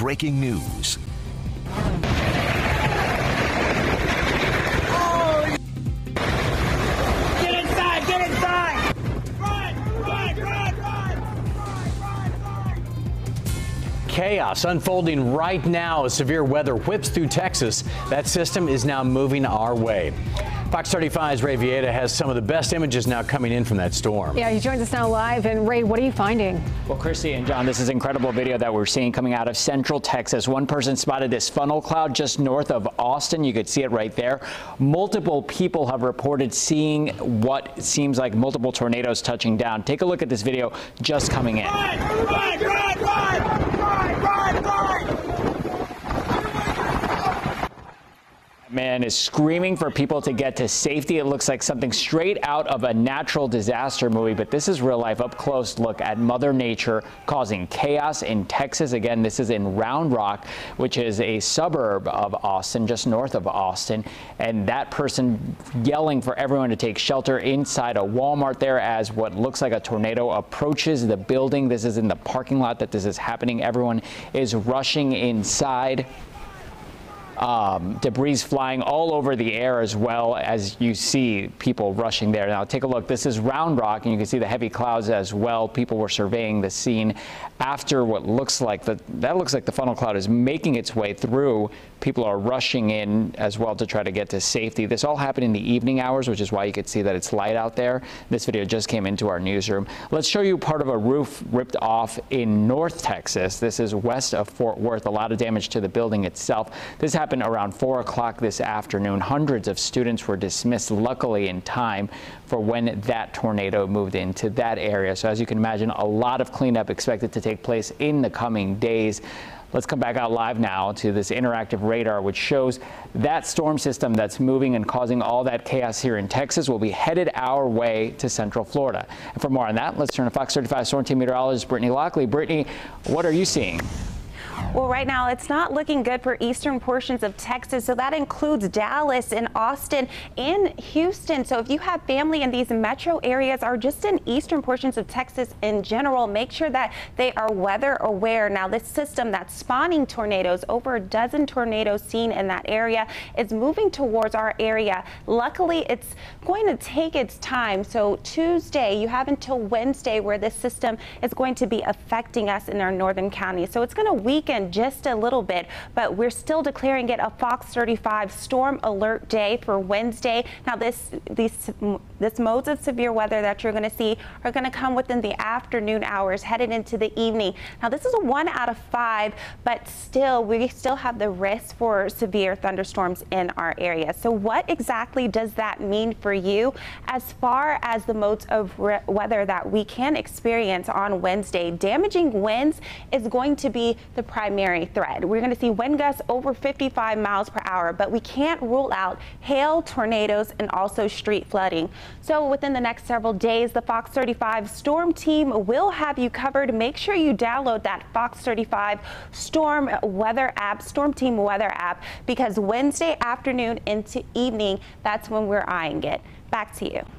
breaking news. Oh. Get inside! Get inside! Run! Run! Run! Run! Chaos unfolding right now as severe weather whips through Texas. That system is now moving our way. Fox 35's Ray Vieta has some of the best images now coming in from that storm. Yeah, he joins us now live. And Ray, what are you finding? Well, Christy and John, this is incredible video that we're seeing coming out of Central Texas. One person spotted this funnel cloud just north of Austin. You could see it right there. Multiple people have reported seeing what seems like multiple tornadoes touching down. Take a look at this video just coming in. Run, run, run, run, run, run, run. Man is screaming for people to get to safety. It looks like something straight out of a natural disaster movie, but this is real life, up close look at Mother Nature causing chaos in Texas. Again, this is in Round Rock, which is a suburb of Austin, just north of Austin. And that person yelling for everyone to take shelter inside a Walmart there as what looks like a tornado approaches the building. This is in the parking lot that this is happening. Everyone is rushing inside. Debris flying all over the air as well as you see people rushing there. Now take a look. This is Round Rock, and you can see the heavy clouds as well. People were surveying the scene after what looks like the funnel cloud is making its way through. People are rushing in as well to try to get to safety. This all happened in the evening hours, which is why you could see that it's light out there. This video just came into our newsroom. Let's show you part of a roof ripped off in North Texas. This is west of Fort Worth. A lot of damage to the building itself. This happened around 4 o'clock this afternoon. Hundreds of students were dismissed, luckily in time for when that tornado moved into that area. So as you can imagine, a lot of cleanup expected to take place in the coming days. Let's come back out live now to this interactive radar, which shows that storm system that's moving and causing all that chaos here in Texas will be headed our way to Central Florida. And for more on that, let's turn to Fox 35 Storm Team meteorologist Brittany Lockley. Brittany, what are you seeing? Well, right now it's not looking good for eastern portions of Texas, so that includes Dallas and Austin and Houston. So if you have family in these metro areas or just in eastern portions of Texas in general, make sure that they are weather aware. Now this system that's spawning tornadoes, over a dozen tornadoes seen in that area, is moving towards our area. Luckily, it's going to take its time. So Tuesday, you have until Wednesday where this system is going to be affecting us in our northern counties. So it's going to weaken just a little bit, but we're still declaring it a Fox 35 storm alert day for Wednesday. Now these modes of severe weather that you're going to see are going to come within the afternoon hours headed into the evening. Now this is a 1 out of 5, but still we still have the risk for severe thunderstorms in our area. So what exactly does that mean for you as far as the modes of weather that we can experience on Wednesday? Damaging winds is going to be the primary threat. We're going to see wind gusts over 55 miles per hour, but we can't rule out hail, tornadoes, and also street flooding. So within the next several days, the Fox 35 storm team will have you covered. Make sure you download that Fox 35 storm weather app, storm team weather app, because Wednesday afternoon into evening, that's when we're eyeing it. Back to you.